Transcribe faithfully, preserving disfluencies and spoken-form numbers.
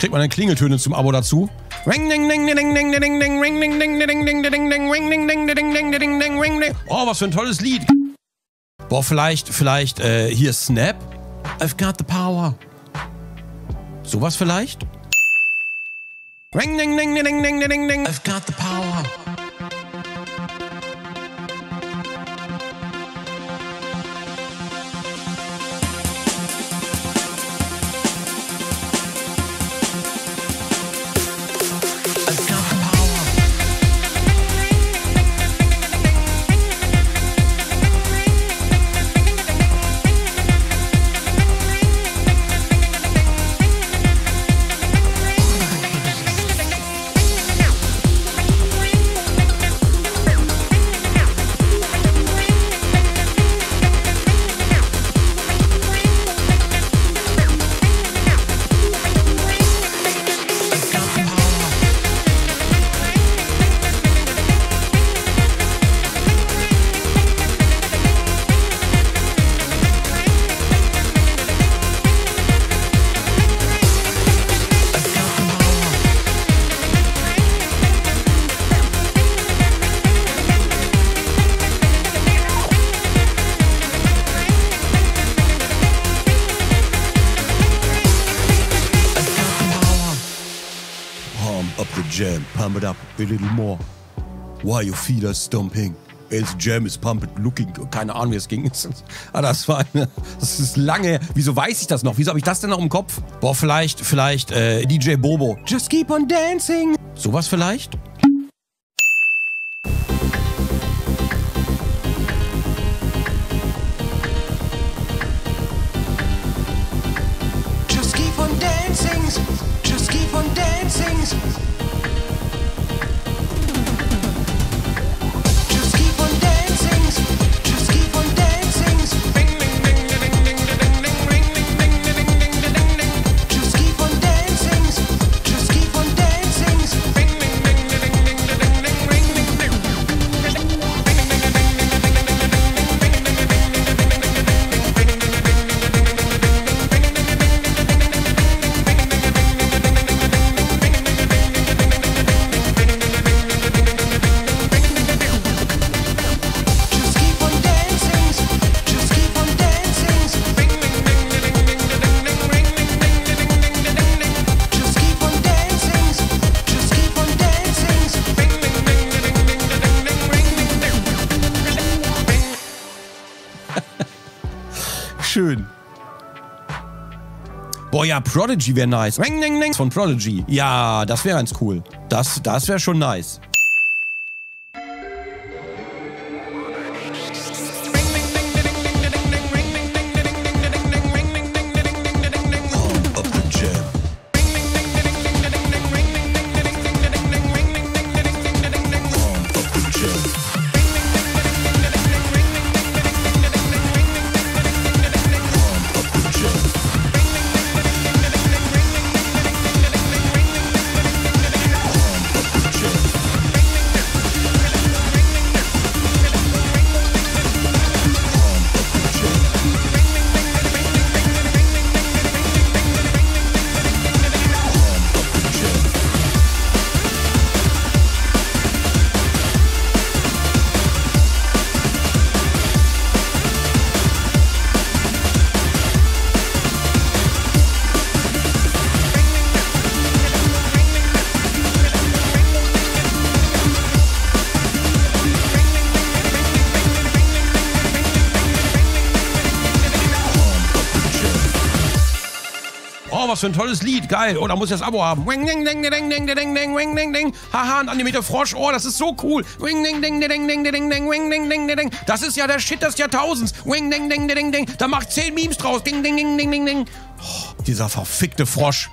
Kriegt man dann Klingeltöne zum Abo dazu. Oh, was für ein tolles Lied. Boah, vielleicht, vielleicht, äh, hier Snap. I've got the power. Sowas vielleicht? I've got the power. Jam, pump it up a little more. Why your feet are stomping? It's jam is pumped looking. Keine Ahnung, wie es ging. Ah, das war eine, das ist lange. Wieso weiß ich das noch? Wieso habe ich das denn noch im Kopf? Boah, vielleicht, vielleicht äh, D J Bobo. Just keep on dancing. Sowas vielleicht? Just keep on dancing. Just keep on dancing. Schön. Boah, ja, Prodigy wäre nice. Von Prodigy. Ja, das wäre ganz cool. Das, das wäre schon nice. Was für ein tolles Lied, geil. Oh, da muss ich das Abo haben. Haha, ein Animator Frosch. Oh, das ist so cool. Das ist ja der Shit des Jahrtausends. Da macht zehn Memes draus. Oh, dieser verfickte Frosch.